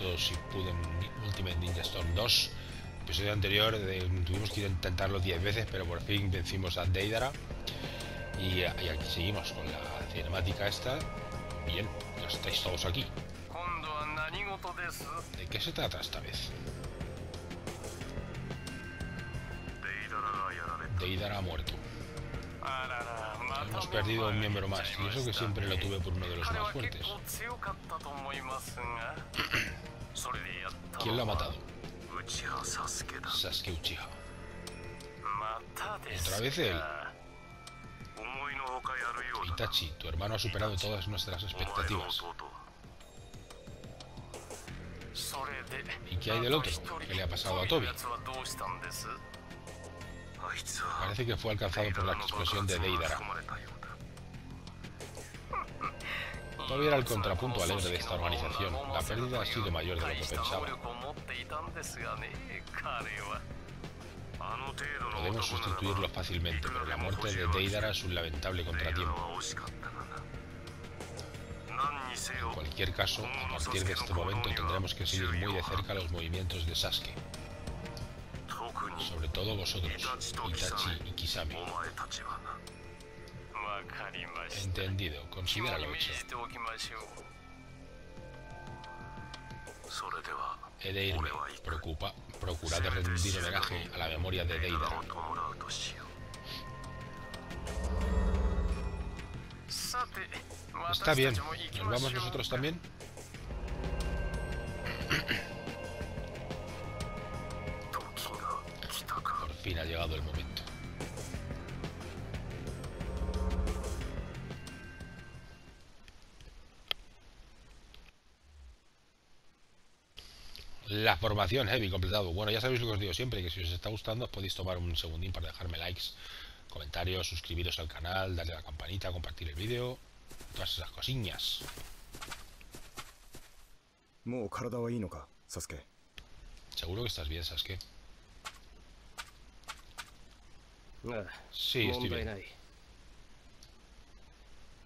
Naruto Shippuden Ultimate Ninja Storm 2. El episodio anterior tuvimos que intentarlo 10 veces, pero por fin vencimos a Deidara. Y aquí seguimos con la cinemática esta. Bien, ya estáis todos aquí. ¿De qué se trata esta vez? Deidara ha muerto. Hemos perdido a un miembro más, y eso que siempre lo tuve por uno de los más fuertes. ¿Quién lo ha matado? Sasuke Uchiha. ¿Otra vez él? Itachi, tu hermano ha superado todas nuestras expectativas. ¿Y qué hay del otro? ¿Qué le ha pasado a Tobi? Parece que fue alcanzado por la explosión de Deidara. Tobi era el contrapunto alegre de esta organización. La pérdida ha sido mayor de lo que pensaba. Podemos sustituirlo fácilmente, pero la muerte de Deidara es un lamentable contratiempo. En cualquier caso, a partir de este momento tendremos que seguir muy de cerca los movimientos de Sasuke. Sobre todo vosotros, Itachi y Kisame. Entendido, considéralo hecho. He de irme, procurad rendir homenaje a la memoria de Deidara. Está bien, ¿nos vamos nosotros también? Por fin ha llegado el momento. La formación Heavy completado. Bueno, ya sabéis lo que os digo siempre, que si os está gustando os podéis tomar un segundín para dejarme likes, comentarios, suscribiros al canal, darle a la campanita, compartir el vídeo, todas esas cosillas. Seguro que estás bien, Sasuke. Sí, estoy bien.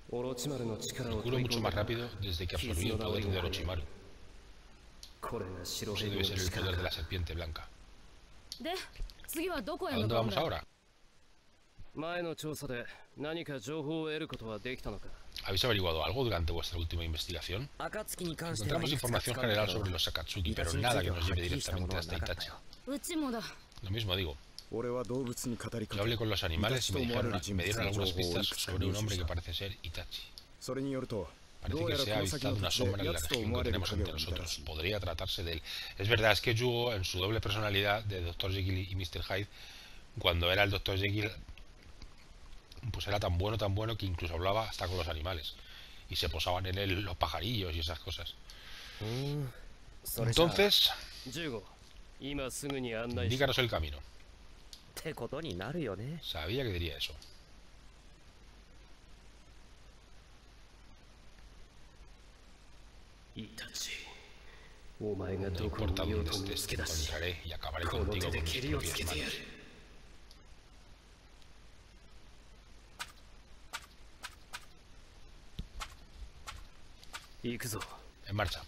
Me curo mucho más rápido desde que absorbí el poder de Orochimaru. Ese debe ser el poder de la serpiente blanca. ¿A dónde vamos ahora? ¿Habéis averiguado algo durante vuestra última investigación? Encontramos información general sobre los Akatsuki, pero nada que nos lleve directamente hasta Itachi. Lo mismo digo. Yo hablé con los animales y me dieron algunas pistas sobre un hombre que parece ser Itachi. Parece que se ha avistado una sombra en la región que tenemos ante nosotros. Podría tratarse de él. Es verdad, es que Jugo, en su doble personalidad de Dr. Jekyll y Mr. Hyde, cuando era el Dr. Jekyll, pues era tan bueno, que incluso hablaba hasta con los animales. Y se posaban en él los pajarillos y esas cosas. Entonces, indícanos el camino. Sabía que diría eso. No importa dónde estés, te encontraré y acabaré contigo con mis propias manos. En marcha.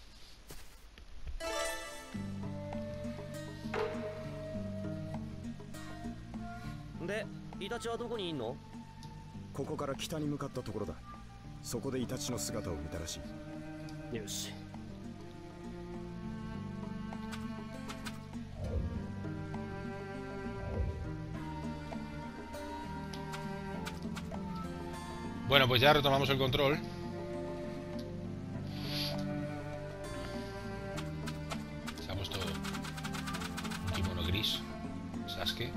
Bueno, pues ya retomamos el control. Se ha puesto un kimono gris, Sasuke.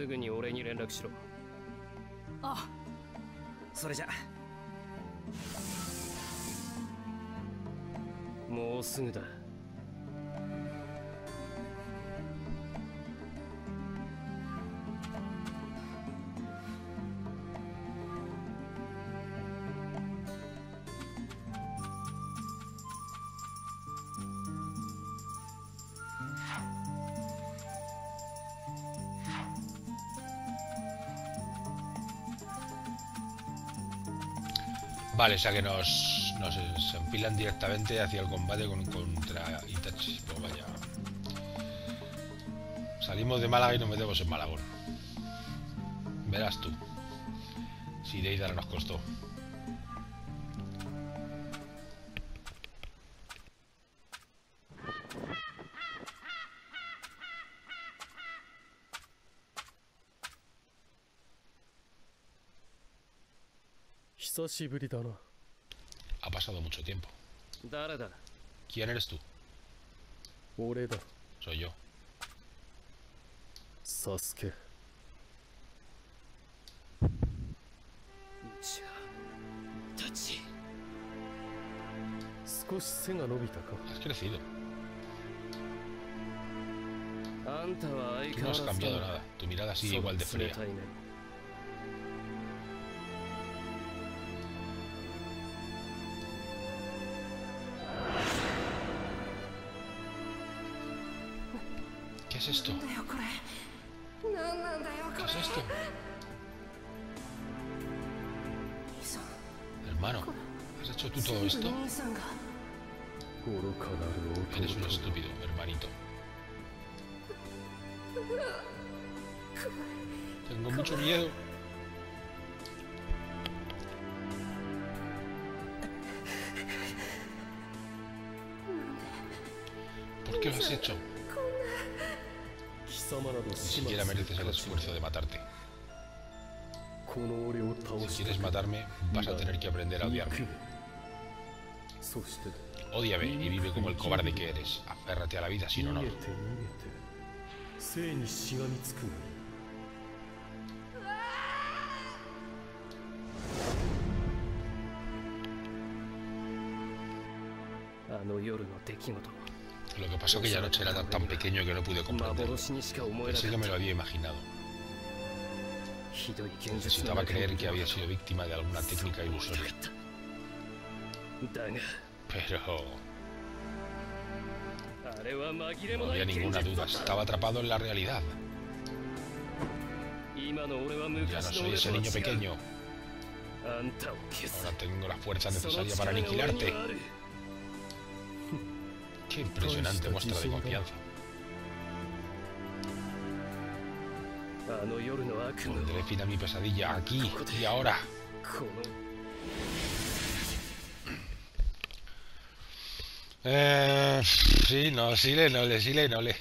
すぐに俺に連絡しろ。あ、それじゃ。もうすぐだ。Vale, o sea que nos empilan directamente hacia el combate contra Itachi. Pues vaya. Salimos de Málaga y nos metemos en Malagón. Verás tú. Si Deidara nos costó. Ha pasado mucho tiempo. ¿Quién eres tú? Soy yo. Sasuke. Has crecido. Tú no has cambiado nada. Tu mirada sigue igual de fría. ¿Qué es esto? ¿Qué es esto? Hermano, ¿has hecho tú todo esto? Eres un estúpido, hermanito. Tengo mucho miedo. ¿Por qué lo has hecho? Ni siquiera mereces el esfuerzo de matarte. Si quieres matarme, vas a tener que aprender a odiarme. Ódiame y vive como el cobarde que eres. Aférrate a la vida sin honor. Lo que pasó aquella noche era tan pequeño que no pude comprenderlo. Pensé que me lo había imaginado. Necesitaba creer que había sido víctima de alguna técnica ilusoria. Pero... no había ninguna duda, estaba atrapado en la realidad. Ya no soy ese niño pequeño. Ahora tengo la fuerza necesaria para aniquilarte. Qué impresionante muestra de confianza. Pondré fin a mi pesadilla aquí y ahora. Sí, no, sí, le.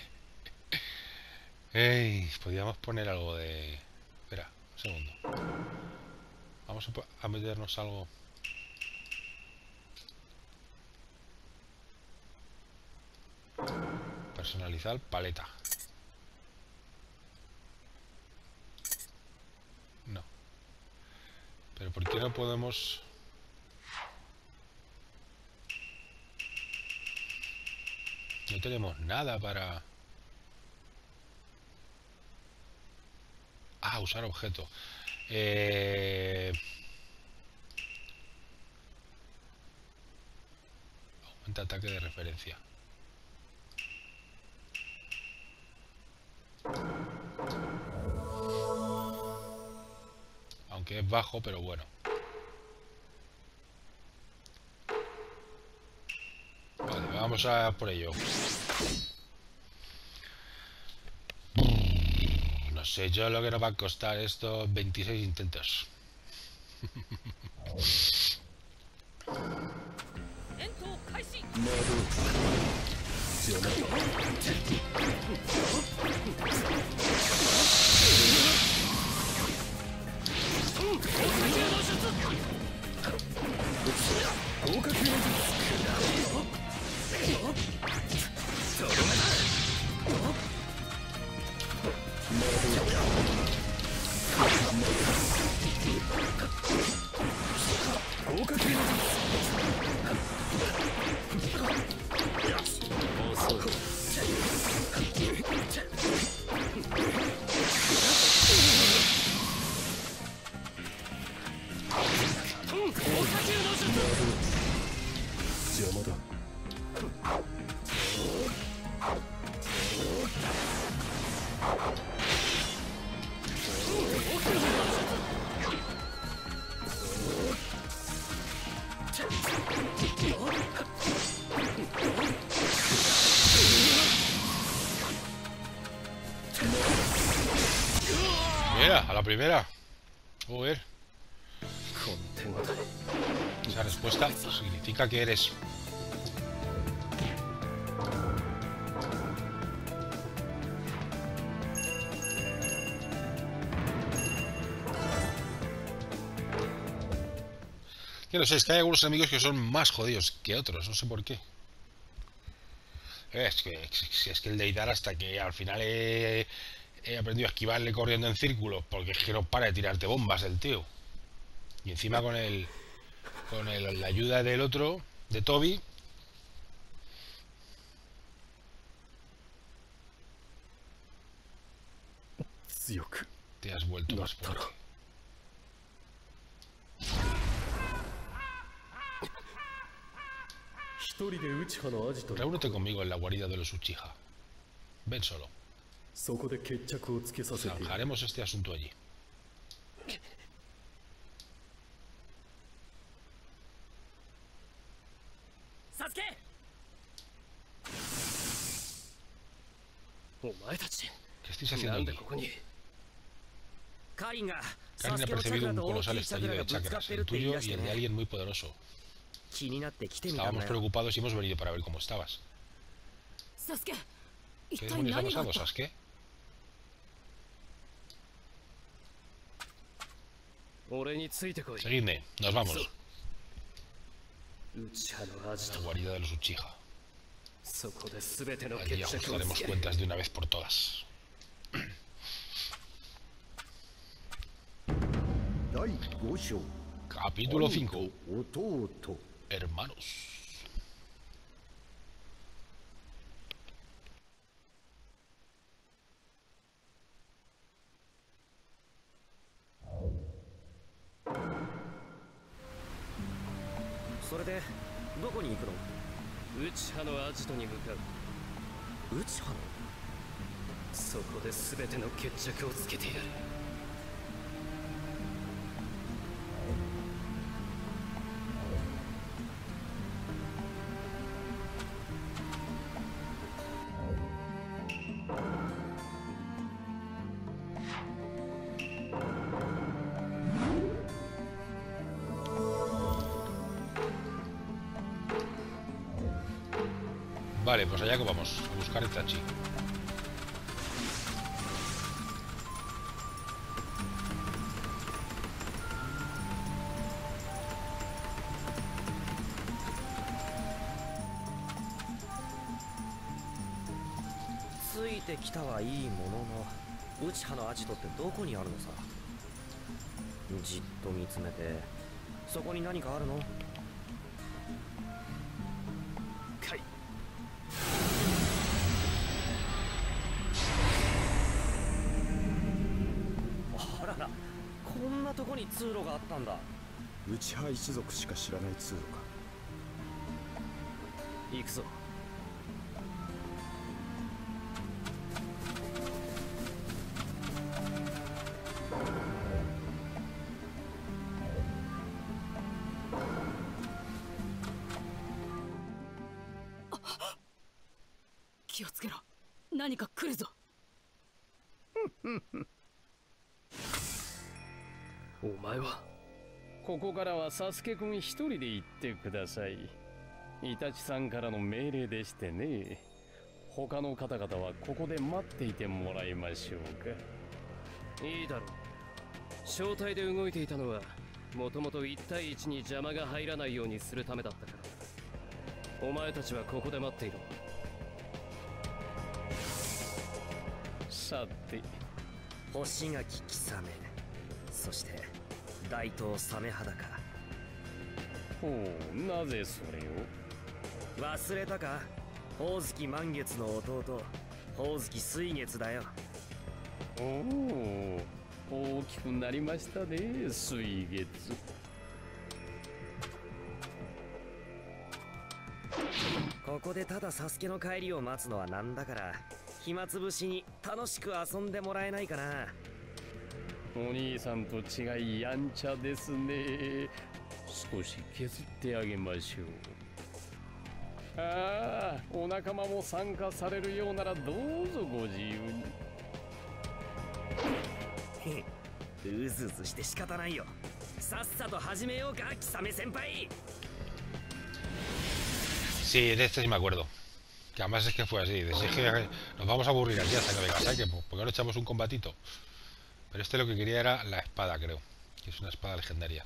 Podríamos poner algo de... Espera, un segundo. Vamos a meternos algo... Personalizar paleta. No. Pero ¿por qué no podemos...? No tenemos nada para... Ah, usar objeto. Aumenta ataque de referencia. Aunque es bajo, pero bueno. Vale, vamos a por ello. No sé, yo lo que nos va a costar estos 26 intentos. la primera. Joder. Esa respuesta significa que eres... Que no sé, es que hay algunos amigos que son más jodidos que otros, no sé por qué. Es que el Deidara, hasta que al final he aprendido a esquivarle corriendo en círculos, porque es que no para de tirarte bombas el tío. Y encima con el la ayuda del otro, de Tobi. Te has vuelto más fuerte. Reúnete conmigo en la guarida de los Uchiha. Ven solo. Trabajaremos este asunto allí. ¿Qué estáis haciendo aquí? Karin ha percibido un colosal estallido de chakras, el tuyo y el de alguien muy poderoso. Estábamos preocupados y hemos venido para ver cómo estabas. ¿Qué demonios ha pasado, Sasuke? Seguidme, nos vamos. La guarida de los Uchiha. Allí ajustaremos cuentas de una vez por todas. Capítulo 5. Hermanos. Vale, pues allá que vamos, a buscar a Itachi. Hoshigaki Kisame, そして大東サメ肌か。ほう、なぜそれを？忘れたか？宝月満月の弟、宝月水月だよ。おお、大きくなりましたね、水月。ここでただサスケの帰りを待つのはなんだから。 暇つぶしに楽しく遊んでもらえないかな。お兄さんと違いやんちゃですね。少し削ってあげましょう。ああ、お仲間も参加されるようならどうぞご自由に。Sí, de este sí me acuerdo. Que además es que fue así. Nos vamos a aburrir aquí hasta que venga Sasuke, porque ahora echamos un combatito. Pero este lo que quería era la espada, creo. Que es una espada legendaria.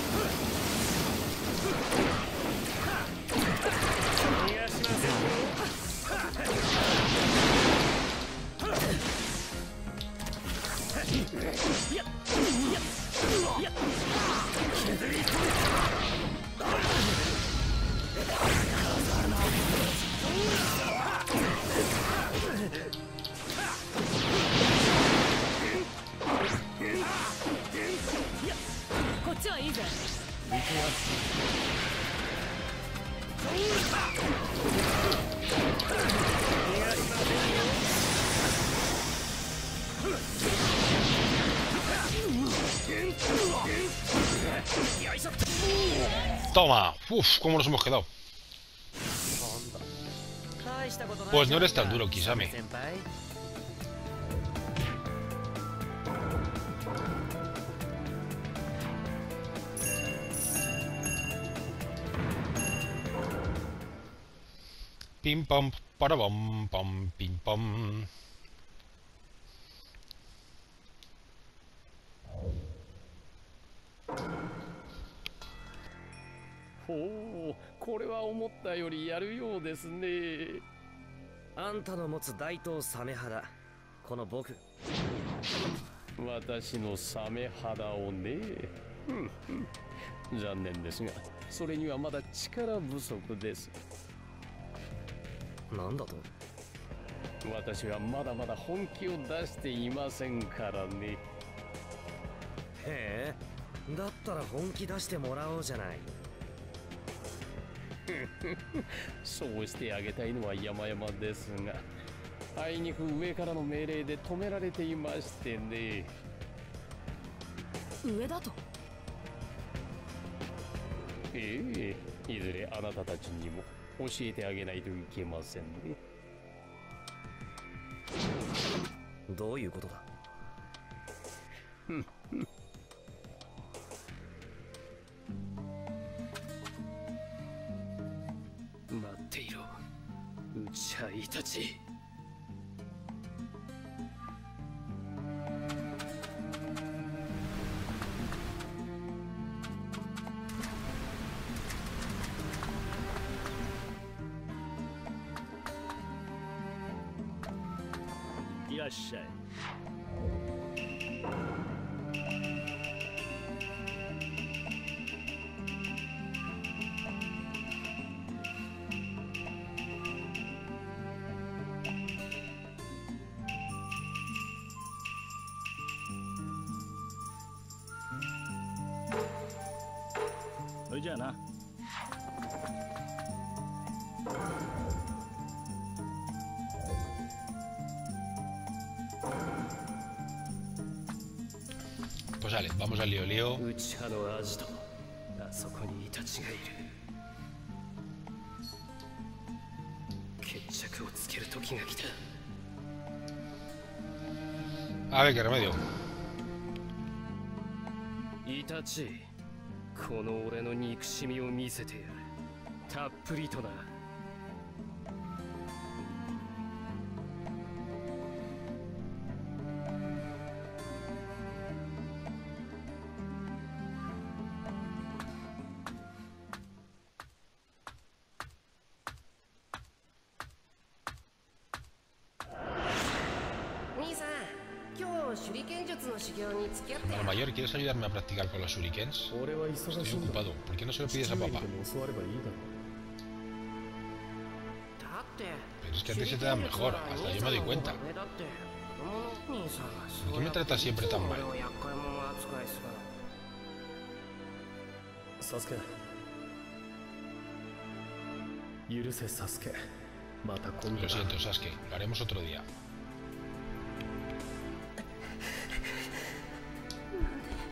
Toma, uff, cómo nos hemos quedado. Pues no eres tan duro, Kisame. Pim pam, para bom, pam, pim pam.そうしてあげたいのは山々ですが、あいにく上からの命令で止められていましてね。上だと。ええ、いずれあなたたちにも教えてあげないといけませんね。どういうことだ。Itachi. Irashai. Pues vale, vamos al lío, lío. A ver qué remedio. Itachi. この俺の憎しみを見せてやる。たっぷりとな。兄さん、今日手裏剣 Hermano mayor, ¿quieres ayudarme a practicar con los shurikens? Estoy ocupado. ¿Por qué no se lo pides a papá? Pero es que antes se te dan mejor. Hasta yo me doy cuenta. ¿Por qué me tratas siempre tan mal? Sasuke. Lo siento, Sasuke. Lo haremos otro día.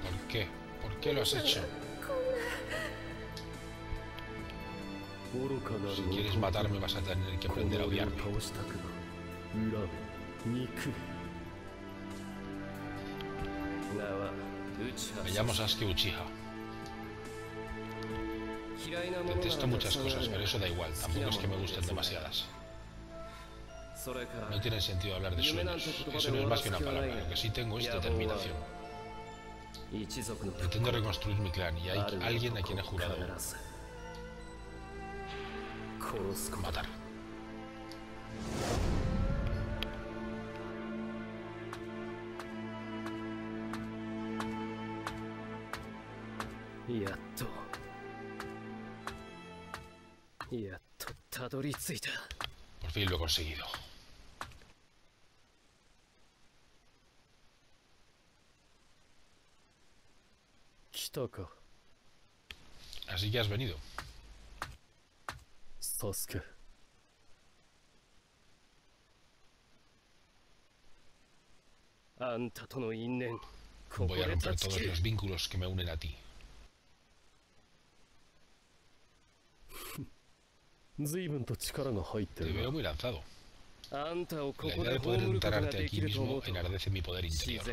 ¿Por qué? ¿Por qué lo has hecho? Si quieres matarme, vas a tener que aprender a odiarme. Me llamo Sasuke Uchiha. Detesto muchas cosas, pero eso da igual. Tampoco es que me gusten demasiadas. No tiene sentido hablar de sueños. Eso no es más que una palabra. Lo que sí tengo es determinación. Pretendo reconstruir mi clan y hay alguien a quien he jurado matar. Por fin lo he conseguido. Así que has venido. Sasuke. Voy a romper todos los vínculos que me unen a ti. Te veo muy lanzado. La idea de poder enterrarte aquí mismo enardece mi poder interior.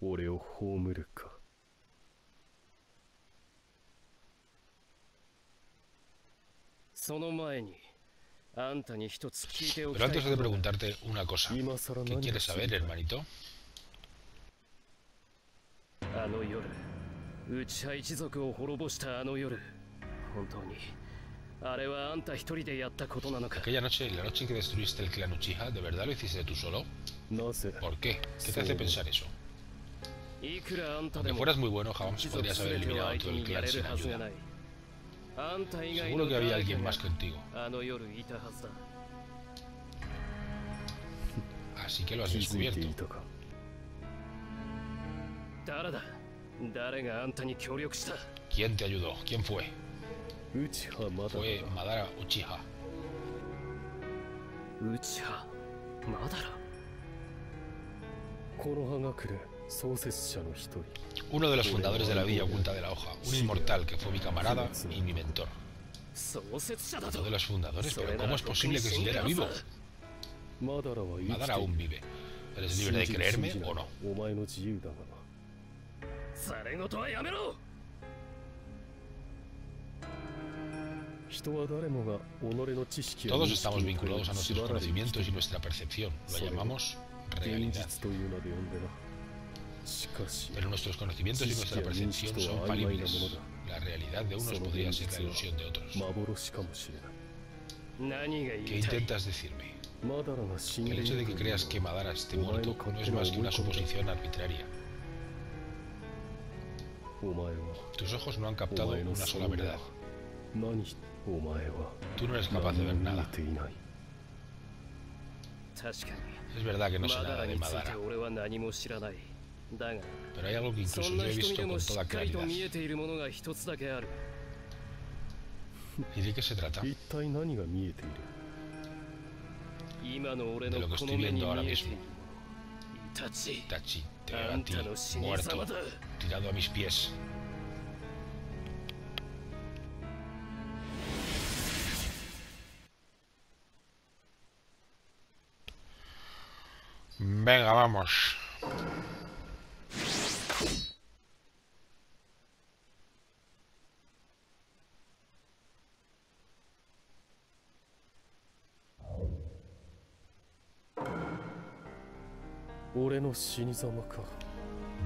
Pero antes de preguntarte una cosa, ¿qué quieres saber, hermanito? Aquella noche, la noche en que destruiste el clan Uchiha, ¿de verdad lo hiciste tú solo? ¿Por qué? ¿Qué te hace pensar eso? Aunque fueras muy bueno, jamás podrías haber eliminado todo el clan sin ayuda. Seguro que había alguien más contigo. Así que lo has descubierto. ¿Quién te ayudó? ¿Quién fue? Fue Madara Uchiha. Uno de los fundadores de la Villa Oculta de la Hoja, un inmortal que fue mi camarada y mi mentor. Uno de los fundadores, pero ¿cómo es posible que siguiera vivo? Madara aún vive. ¿Eres libre de creerme o no? Todos estamos vinculados a nuestros conocimientos y nuestra percepción. Lo llamamos realidad. Pero nuestros conocimientos y nuestra percepción son falibles. La realidad de unos podría ser la ilusión de otros. ¿Qué intentas decirme? El hecho de que creas que Madara esté muerto no es más que una suposición arbitraria. Tus ojos no han captado una sola verdad. Tú no eres capaz de ver nada. Es verdad que no sé nada de Madara. Pero hay algo que incluso yo he visto con toda claridad. ¿Y de qué se trata? De lo que estoy viendo ahora mismo. Itachi, te veo a ti, muerto, tirado a mis pies. Venga, vamos.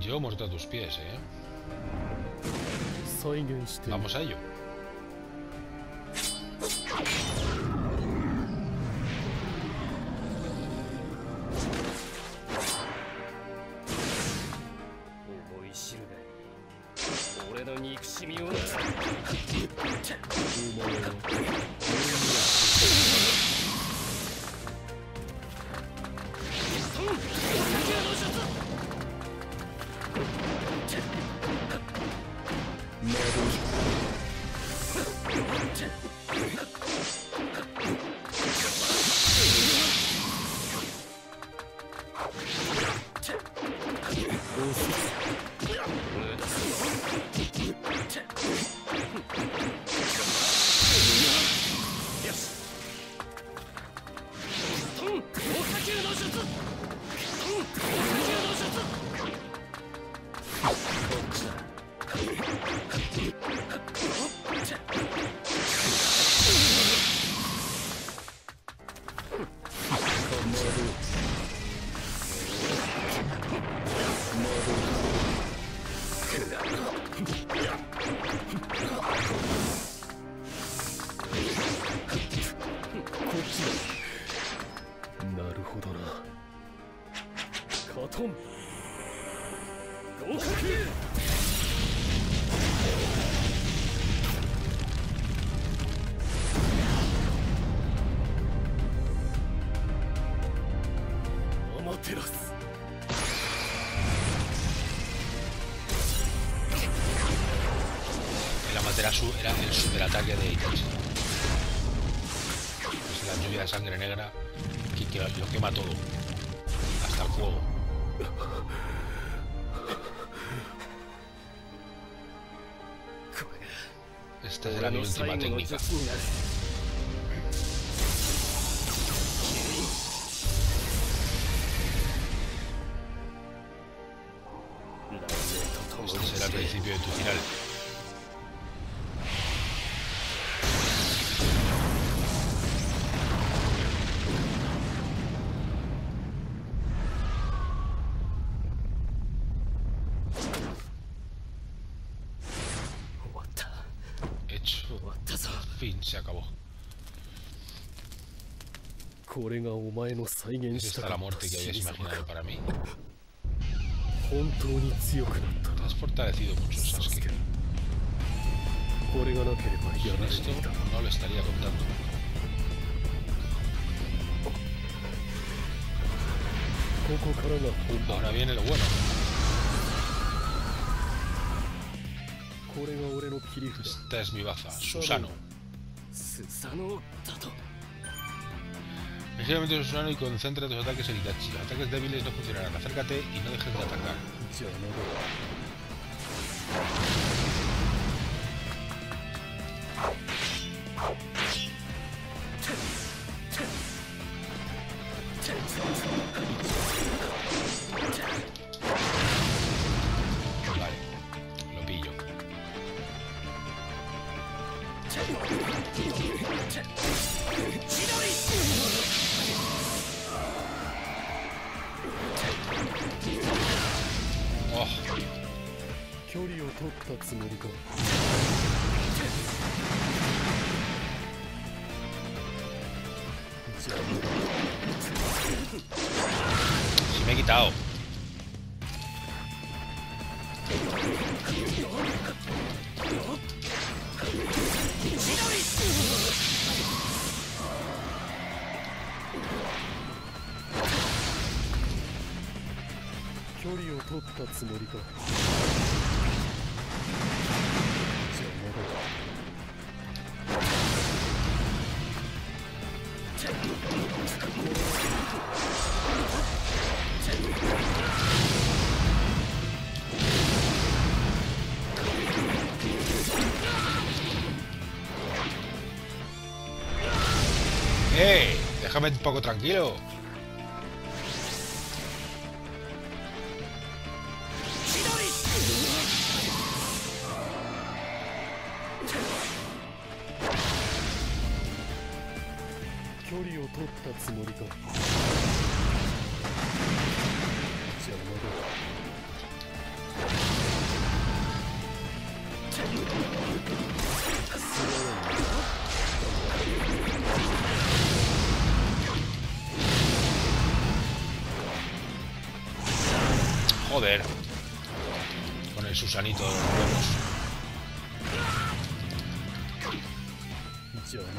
Yo muerto a tus pies, Vamos a ello. El Amaterasu era el superataque de Itachi. Es la lluvia de sangre negra que lo quema todo, hasta el fuego. Esta era mi última técnica. Principio de tu final. Hecho. Fin, se acabó. Esta es la muerte que habías imaginado para mí. Te has fortalecido mucho, Sasuke. Sin esto no lo estaría contando. Ahora viene lo bueno. Esta es mi baza, Susano. Ligeramente Susano y concentra tus ataques en Itachi. Los ataques débiles no funcionarán. Acércate y no dejes de atacar. Vale, lo pillo. Si me he quitado. Déjame un poco tranquilo. Joder. con el Susanito de los huevos. Yo no te...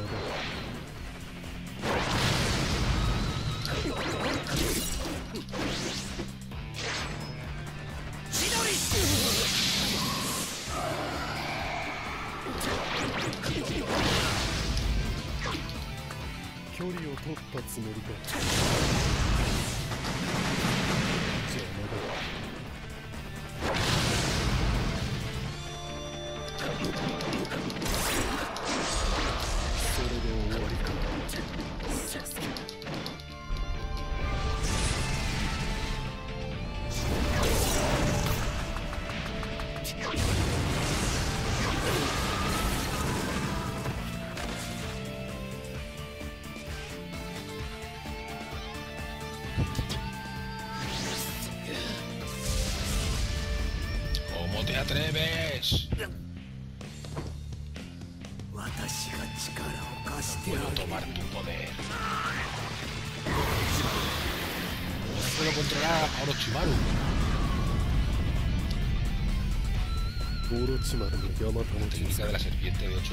Utiliza de la serpiente de 8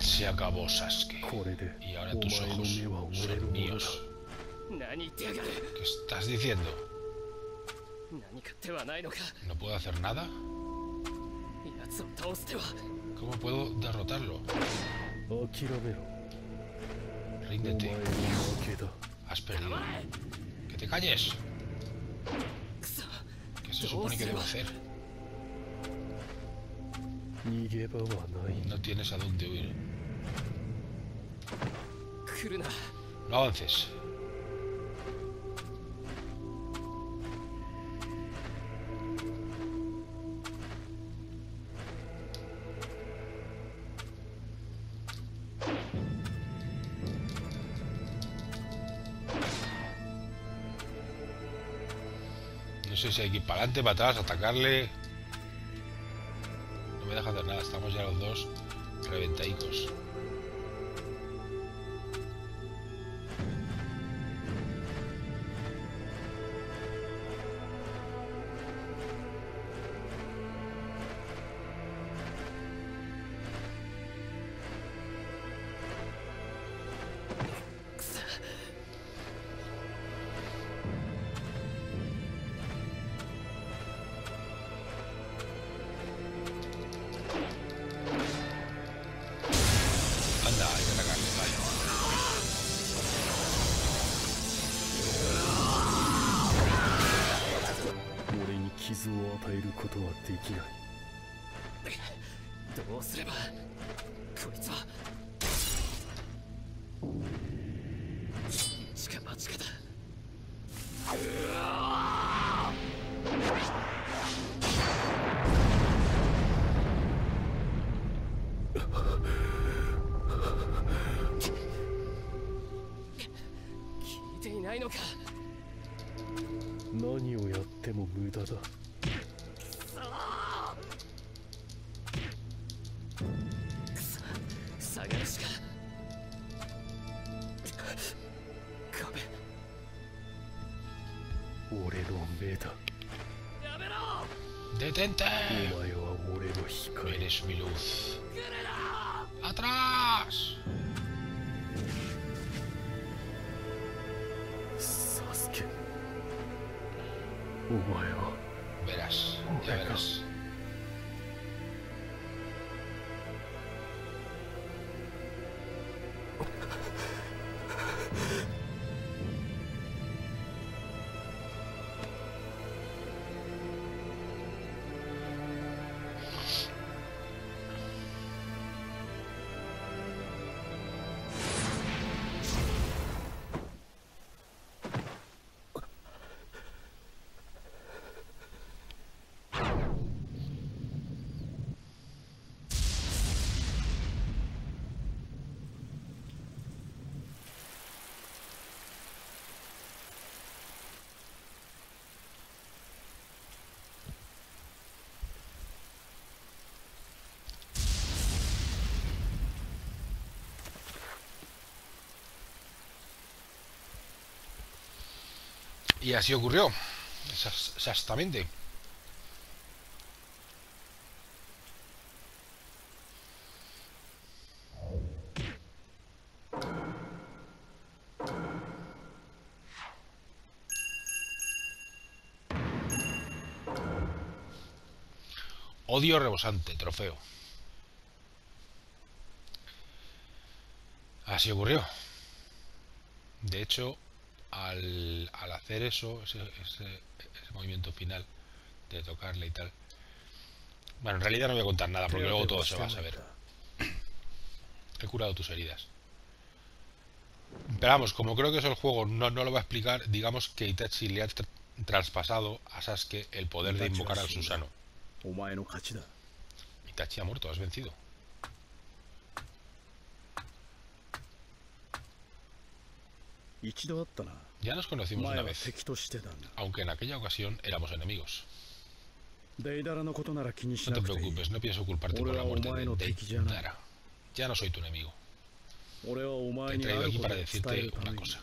Se acabó, Sasuke. Y ahora tus ojos son míos. ¿Qué estás diciendo? ¿No puedo hacer nada? ¿Cómo puedo derrotarlo? Ríndete. Has perdido. ¡Que te calles! ¿Qué se supone que debo hacer? No tienes a dónde huir. No avances. No sé si hay que ir para adelante, para atrás, atacarle. No me deja hacer nada, estamos ya los dos reventaditos. ¡Detente! ¡Eres mi luz! ¡Atrás! Sasuke. Verás, ya verás. Y así ocurrió, exactamente. Odio rebosante, trofeo. Así ocurrió. De hecho, al hacer eso, ese movimiento final de tocarle y tal. Bueno, en realidad no voy a contar nada porque luego todo se va a saber. He curado tus heridas. Pero vamos, como creo que eso el juego no lo va a explicar, digamos que Itachi le ha traspasado a Sasuke el poder de invocar al Susano. Itachi ha muerto, has vencido. Ya nos conocimos una vez, aunque en aquella ocasión éramos enemigos. No te preocupes, no pienso culparte por la muerte de Deidara. Ya no soy tu enemigo. Te he traído aquí para decirte una cosa.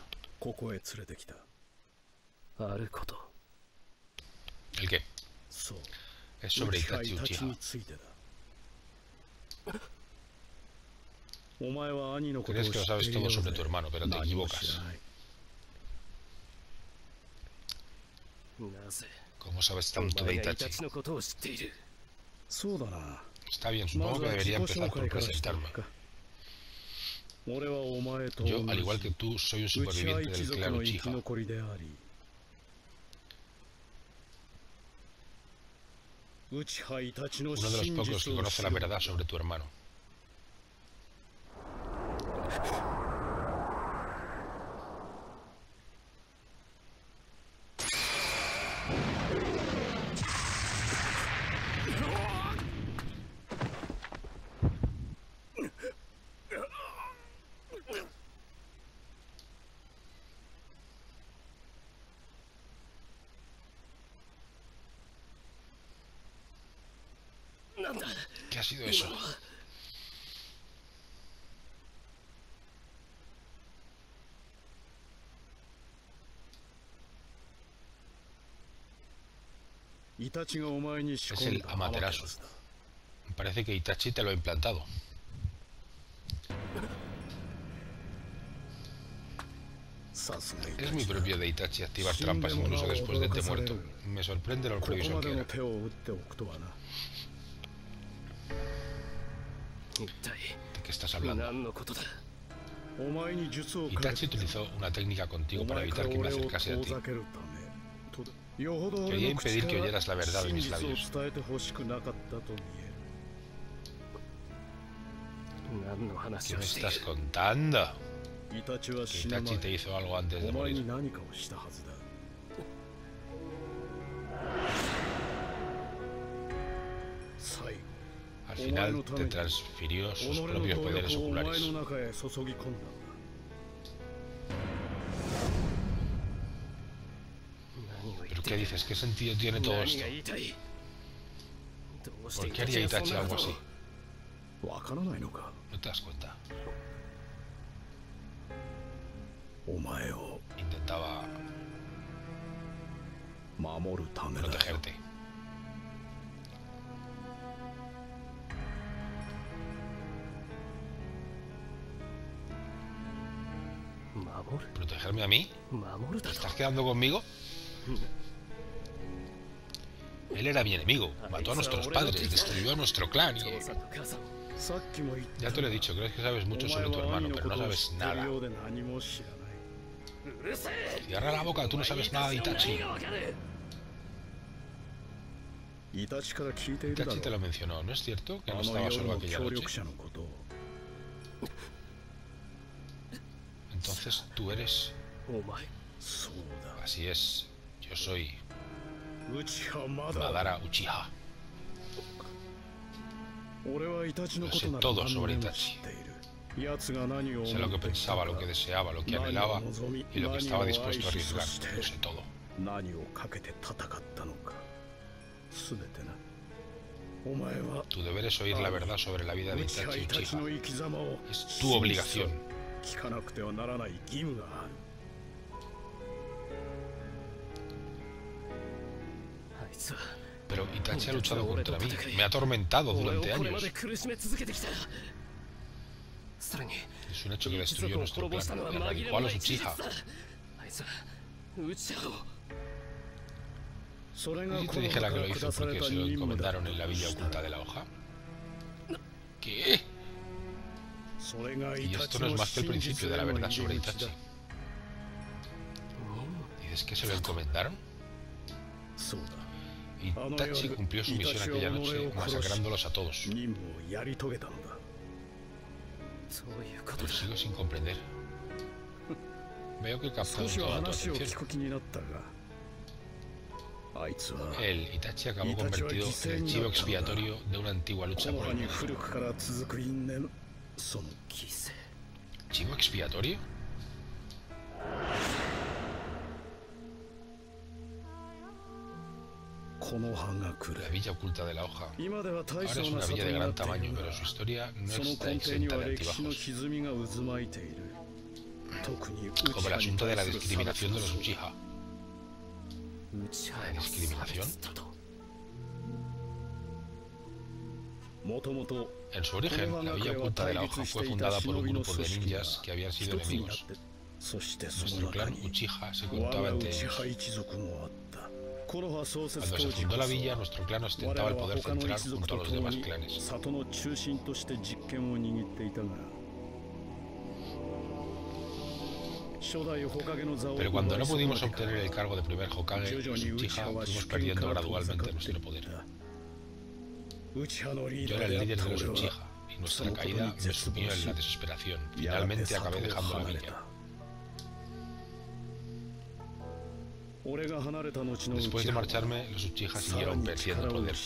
¿El qué? Es sobre Itachi Uchiha. Crees que lo sabes todo sobre tu hermano, pero te equivocas. ¿Cómo sabes tanto de Itachi? Está bien, supongo que debería empezar por presentarme. Yo, al igual que tú, soy un superviviente del clan Uchiha. Uno de los pocos que conoce la verdad sobre tu hermano. ¿Qué ha sido eso? Es el Amaterasu. Parece que Itachi te lo ha implantado. Es muy propio de Itachi activar trampas incluso después de que esté muerto. Me sorprende lo previsto que era. ¿De qué estás hablando? Itachi utilizó una técnica contigo para evitar que me acercase a ti. Quería impedir que oyeras la verdad de mis labios. ¿Qué me estás contando? Que Itachi te hizo algo antes de morir. Al final te transfirió sus propios poderes oculares. ¿Qué dices? ¿Qué sentido tiene todo esto? ¿Por qué haría Itachi algo así? ¿No te das cuenta? Intentaba protegerte. ¿Protegerme a mí? ¿Te estás quedando conmigo? Él era mi enemigo, mató a nuestros padres, destruyó a nuestro clan y... Ya te lo he dicho, crees que sabes mucho sobre tu hermano, pero no sabes nada. Cierra la boca, tú no sabes nada de Itachi. Itachi te lo mencionó, ¿no es cierto? Que no estaba solo aquella noche. Entonces tú eres... Así es, yo soy... Madara Uchiha. Lo sé todo sobre Itachi. Sé lo que pensaba, lo que deseaba, lo que anhelaba y lo que estaba dispuesto a arriesgar. Lo sé todo. Tu deber es oír la verdad sobre la vida de Itachi Uchiha. Es tu obligación. Pero Itachi ha luchado contra mí, me ha atormentado durante años. Es un hecho que destruyó nuestro plan, erradicó a los Uchiha. ¿Y te dijera que lo hizo porque se lo encomendaron en la Villa Oculta de la Hoja? ¿Qué? Y esto no es más que el principio de la verdad sobre Itachi. ¿Dices que se lo encomendaron? Itachi cumplió su misión aquella noche, masacrándolos a todos. Pero sigo sin comprender. Veo que he captado toda tu atención. Él, Itachi, acabó convertido en el chivo expiatorio de una antigua lucha por el mundo. ¿Chivo expiatorio? La Villa Oculta de la Hoja. Ahora es una villa de gran tamaño, pero su historia no está exenta de altibajos. Como el asunto de la discriminación de los Uchiha. ¿La discriminación? En su origen, la Villa Oculta de la Hoja fue fundada por un grupo de ninjas que habían sido enemigos. Nuestro clan Uchiha se contaba entre ellos. Cuando se fundó la villa, nuestro clan ostentaba el poder central junto a los demás clanes. Pero cuando no pudimos obtener el cargo de primer Hokage, los Uchiha fuimos perdiendo gradualmente nuestro poder. Yo era el líder de los Uchiha, y nuestra caída me sumió en la desesperación. Finalmente acabé dejando la villa. Después de marcharme, los Uchiha siguieron perdiendo poder,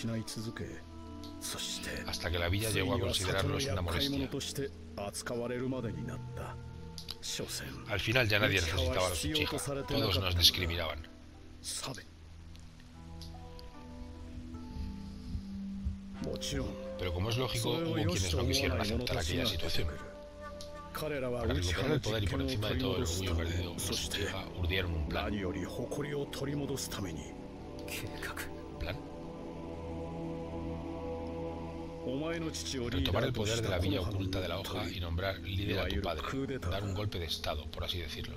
hasta que la villa llegó a considerarlos una molestia. Al final ya nadie necesitaba a los Uchiha, todos nos discriminaban. Pero como es lógico, hubo quienes no quisieron aceptar aquella situación. Para recuperar el poder y por encima de todo el orgullo perdido, los Uchiha urdieron un plan. ¿Plan? Retomar el poder de la Villa Oculta de la Hoja y nombrar líder a tu padre. Dar un golpe de estado, por así decirlo.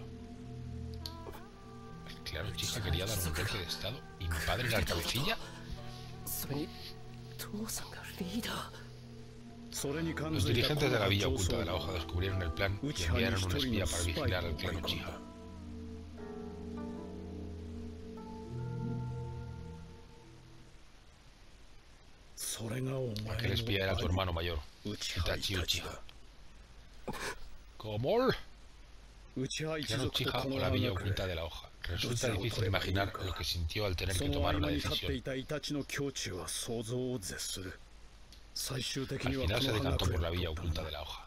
El clan Uchiha quería dar un golpe de estado y mi padre era el cabecilla. Los dirigentes de la Villa Oculta de la Hoja descubrieron el plan y enviaron un espía para vigilar al clan Uchiha. Aquel espía era tu hermano mayor, Itachi Uchiha. ¿Cómo? El clan Uchiha o la Villa Oculta de la Hoja. Resulta difícil imaginar lo que sintió al tener que tomar una decisión. Al final se decantó por la Villa Oculta de la Hoja.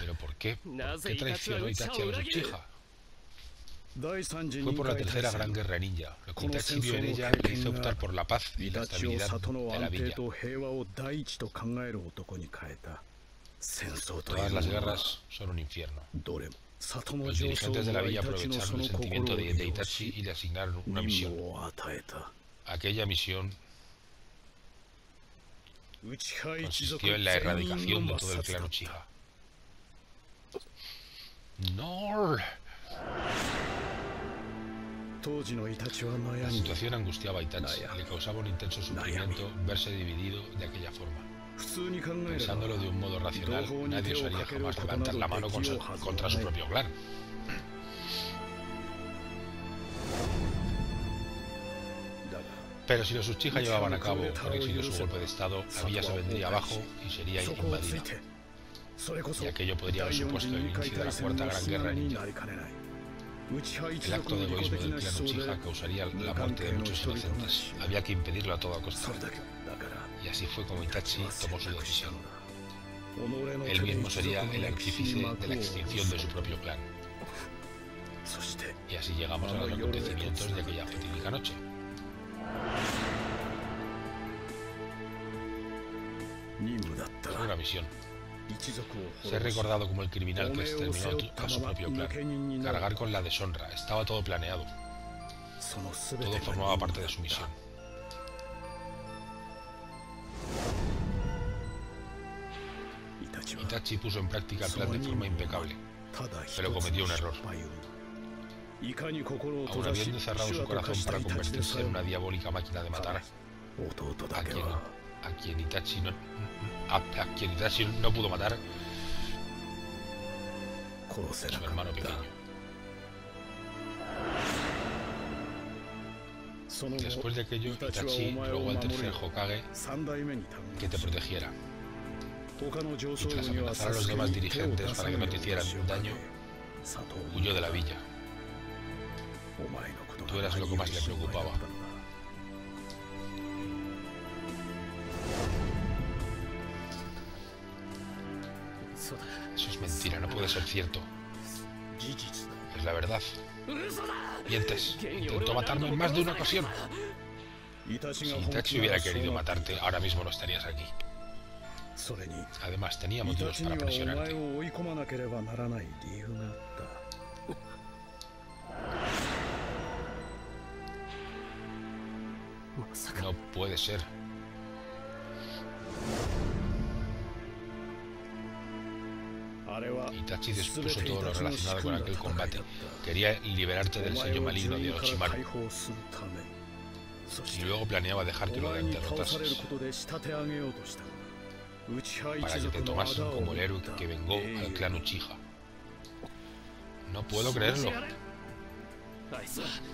¿Pero por qué? ¿Por qué traicionó Itachi a los Uchiha? Fue por la tercera gran guerra ninja. Lo que Itachi vio en ella le hizo optar por la paz y la estabilidad de la villa. Todas las guerras son un infierno. Los dirigentes de la villa aprovecharon el sentimiento de Itachi y le asignaron una misión. Aquella misión consistió en la erradicación de todo el clan Uchiha. ¡Nor! La situación angustiaba a Itachi, le causaba un intenso sufrimiento verse dividido de aquella forma. Pensándolo de un modo racional, nadie osaría jamás levantar la mano contra su propio clan. Pero si los Uchiha llevaban a cabo con éxito su golpe de estado, la villa se vendría abajo y sería invadida. Y aquello podría haber supuesto el inicio de la Cuarta Gran Guerra Ninja. El acto de egoísmo del clan Uchiha causaría la muerte de muchos inocentes. Había que impedirlo a toda costa. Y así fue como Itachi tomó su decisión. Él mismo sería el artífice de la extinción de su propio clan. Y así llegamos a los acontecimientos de aquella fatídica noche. Fue una misión. Ser recordado como el criminal que exterminó a su propio clan, cargar con la deshonra, estaba todo planeado. Todo formaba parte de su misión. Itachi puso en práctica el plan de forma impecable, pero cometió un error. Aun habiendo cerrado su corazón para convertirse en una diabólica máquina de matar, a quien Itachi no pudo matar, su hermano pequeño. Después de aquello, Itachi rogó al tercer Hokage que te protegiera. Y tras amenazar a los demás dirigentes para que no te hicieran daño, huyó de la villa. Tú eras lo que más le preocupaba. Eso es mentira, no puede ser cierto. Es la verdad. Mientes. Intentó matarme en más de una ocasión. Si Itachi hubiera querido matarte, ahora mismo no estarías aquí. Además, tenía motivos para presionarte. No puede ser. Itachi dispuso todo lo relacionado con aquel combate. Quería liberarte del sello maligno de Orochimaru. Y luego planeaba dejar que lo derrotases, para que te tomasen como el héroe que vengó al clan Uchiha. No puedo creerlo.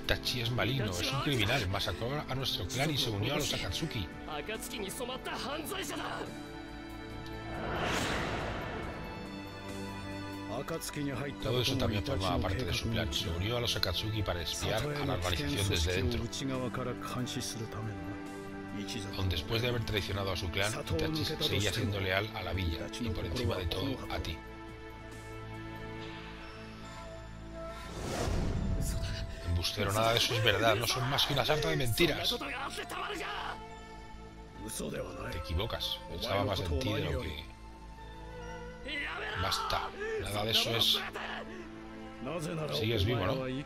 Itachi es maligno, es un criminal, masacró a nuestro clan y se unió a los Akatsuki. Todo eso también formaba parte de su plan. Se unió a los Akatsuki para espiar a la organización desde dentro. Aun después de haber traicionado a su clan, Itachi seguía siendo leal a la villa y por encima de todo a ti. Embustero, nada de eso es verdad, no son más que una sarta de mentiras. Te equivocas, pensaba más en ti de lo que... Basta, nada de eso es... Sigues vivo, ¿no? El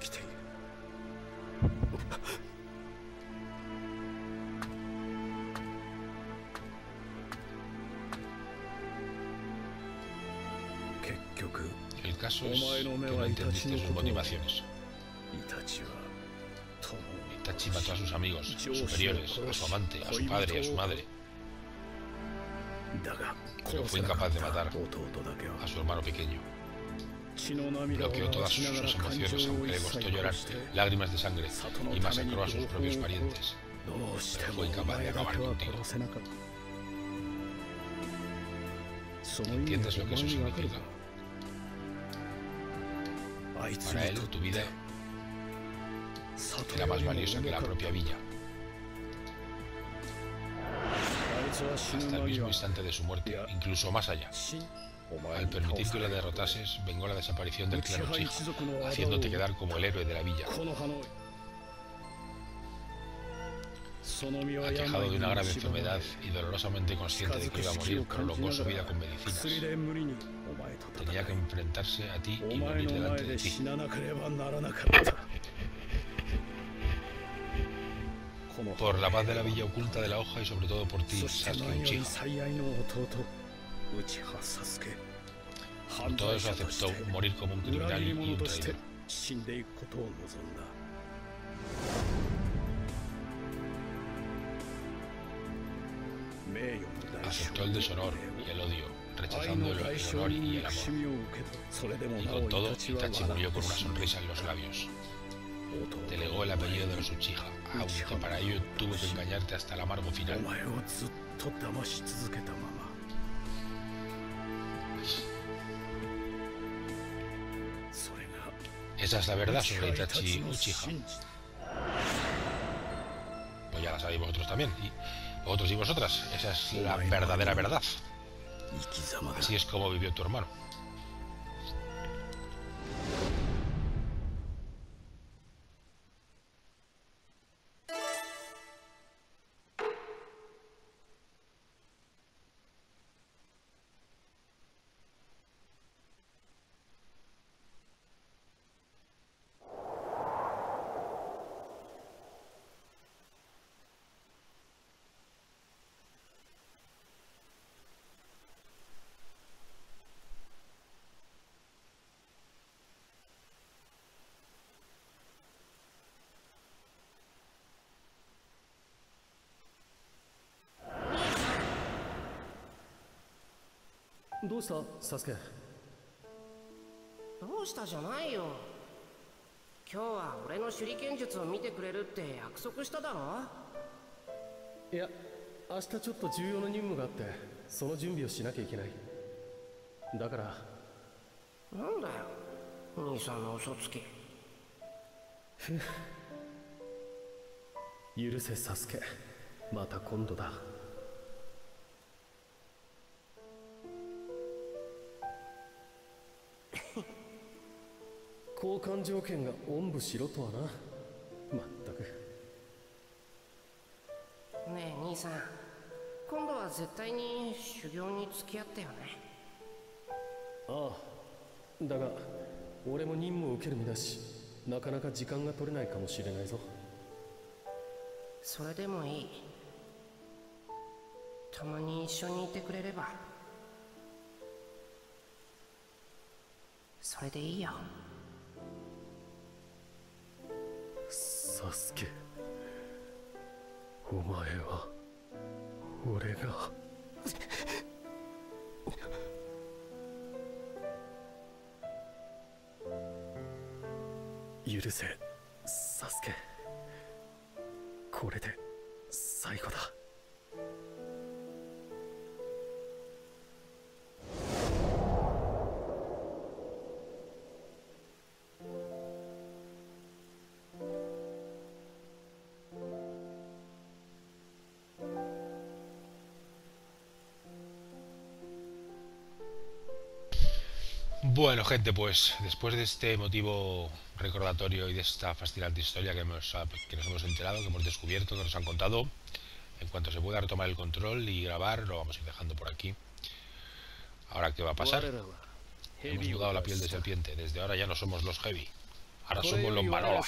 caso es que no entendiste sus motivaciones. Itachi mató a sus amigos, superiores, a su amante, a su padre y a su madre. Pero fue incapaz de matar a su hermano pequeño. Bloqueó todas sus emociones, aunque le costó llorar lágrimas de sangre, y masacró a sus propios parientes. Pero fue incapaz de acabar contigo. ¿Entiendes lo que eso significa? Para él, tu vida era más valiosa que la propia villa. Hasta el mismo instante de su muerte, incluso más allá. Al permitir que la derrotases, vengó la desaparición del clan Uchiha, haciéndote quedar como el héroe de la villa. aquejado de una grave enfermedad y dolorosamente consciente de que iba a morir, prolongó su vida con medicinas. Tenía que enfrentarse a ti y morir delante de ti. Por la paz de la Villa Oculta de la Hoja y sobre todo por ti, Sasuke Uchiha. Por todo eso aceptó morir como un criminal y un traidor. Aceptó el deshonor y el odio, rechazando el honor y el amor. Y con todo, Itachi murió con una sonrisa en los labios. Delegó el apellido de los Uchiha, aunque para ello tuvo que engañarte hasta el amargo final. Esa es la verdad sobre Itachi Uchiha. Pues ya la sabéis vosotros también, y vosotros y vosotras. Esa es la verdadera verdad. Así es como vivió tu hermano. Sasuke. Sasuke, omae wa ore ga. Yuruse, Sasuke. Kore de saigo da. Bueno, gente, pues después de este emotivo recordatorio y de esta fascinante historia que nos hemos enterado, que hemos descubierto, que nos han contado, en cuanto se pueda retomar el control y grabar, lo vamos a ir dejando por aquí. Ahora, ¿qué va a pasar? Hemos mudado la piel de serpiente. Desde ahora ya no somos los Heavy. Ahora somos los Manola.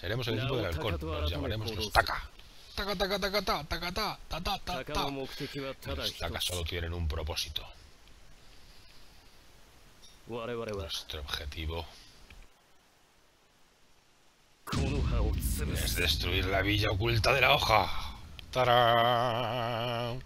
Seremos el equipo del halcón. Nos llamaremos los Taka. Taka, taka, taka, taka, taka, taka, taka, taka, taka. Los Taka solo tienen un propósito. Nuestro objetivo es destruir la Villa Oculta de la Hoja. ¡Tarán!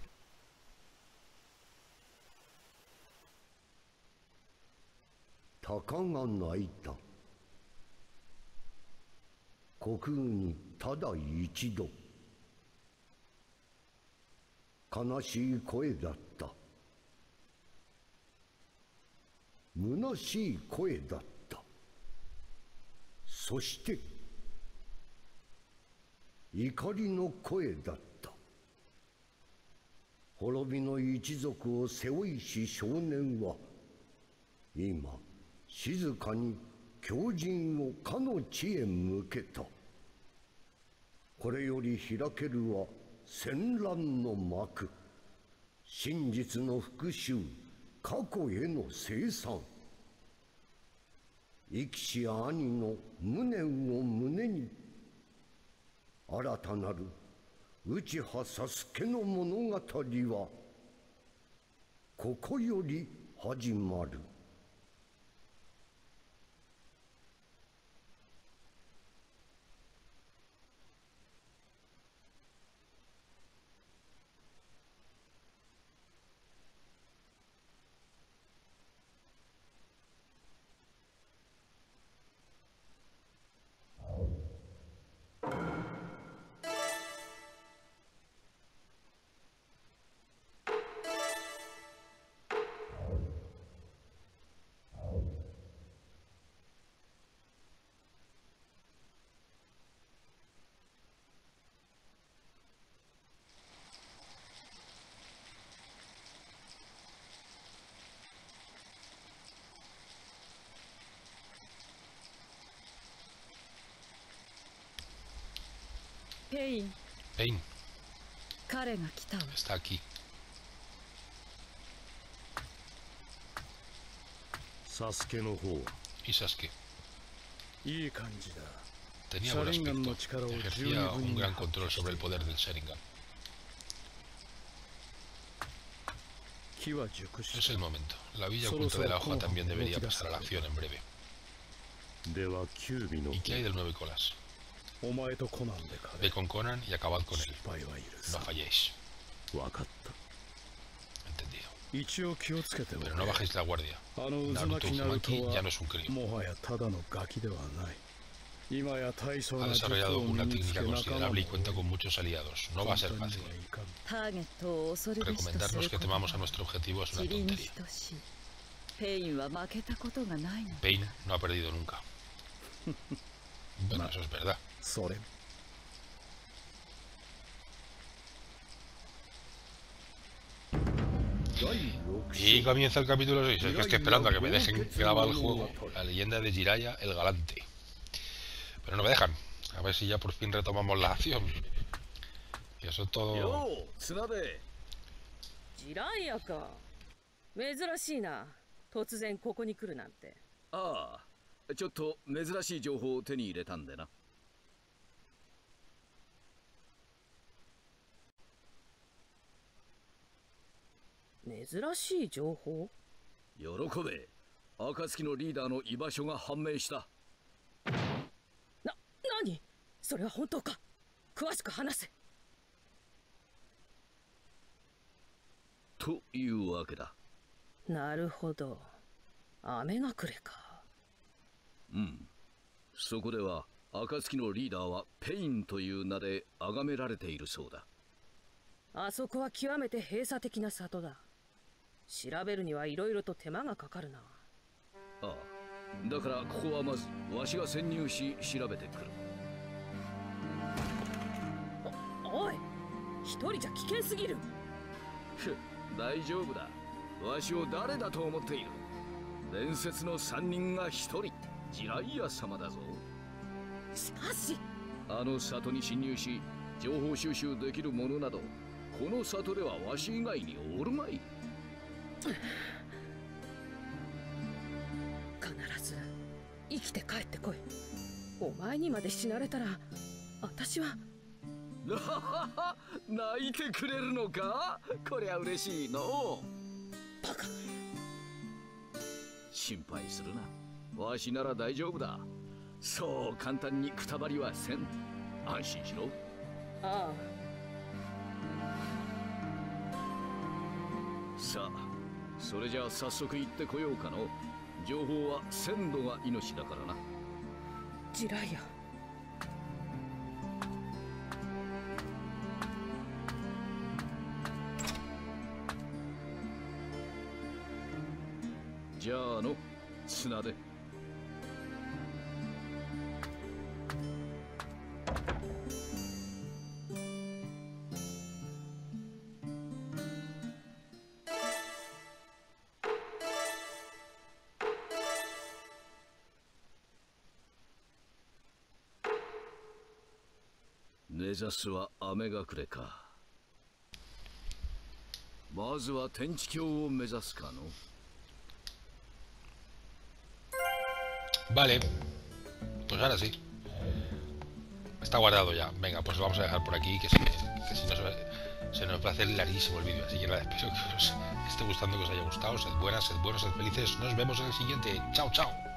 これより開けるは戦乱の幕。真実の復讐、過去への清算。生きし兄の無念を胸に、新たなる内葉サスケの物語はここより始まる。Pain. Pain. Está aquí. Y Sasuke. Tenía buen aspecto. Ejercía un gran control sobre el poder del Sharingan. Es el momento. La Villa Oculta de la Hoja también debería pasar a la acción en breve. ¿Y qué hay del 9 colas? Ve con Conan y acabad con él. No falléis. Entendido. Pero no bajéis la guardia. Naruto Uzumaki ya no es un crío. Ha desarrollado una técnica considerable y cuenta con muchos aliados. No va a ser fácil. Recomendarnos que temamos a nuestro objetivo es una tontería. Pain no ha perdido nunca. Bueno, eso es verdad. Y comienza el capítulo 6. Es que estoy esperando a que me dejen grabar el juego. La leyenda de Jiraiya el galante. Pero no me dejan. A ver si ya por fin retomamos la acción. Y eso es todo. Ah, ちょっと珍しい情報を手に入れたんでな。珍しい情報？喜べ。Akatsukiのリーダーの居場所が判明した。何？それは本当か？詳しく話せ。というわけだ。なるほど。雨隠れか。 そこでは、Akatsukiのリーダーはペインという名で崇められているそうだ。あそこは極めて閉鎖的な里だ。調べるには色々と手間がかかるな。ああ、だからここはまずわしが潜入し調べてくる。おい、一人じゃ危険すぎる。大丈夫だ。わしを誰だと思っている。伝説の三人が一人。 ジライア様だぞ。しかし、あの里に侵入し、情報収集できるものなど、この里ではわし以外におるまい。必ず生きて帰ってこい。お前にまで死なれたら、私は。泣いてくれるのか？こりゃ嬉しいの。バカ。心配するな。 わしなら大丈夫だ。そう簡単にくたばりはせん。安心しろ。ああ。さあ、それじゃあ早速行ってこようかの。情報は鮮度が命だからな。ジライア。 じゃあの、Tsunade。Vale, pues ahora sí. Está guardado ya. Venga, pues lo vamos a dejar por aquí, que si no se nos va a hacer larguísimo el vídeo. Así que nada, espero que os esté gustando, que os haya gustado. Sed buenas, sed buenos, sed felices. Nos vemos en el siguiente. Chao, chao.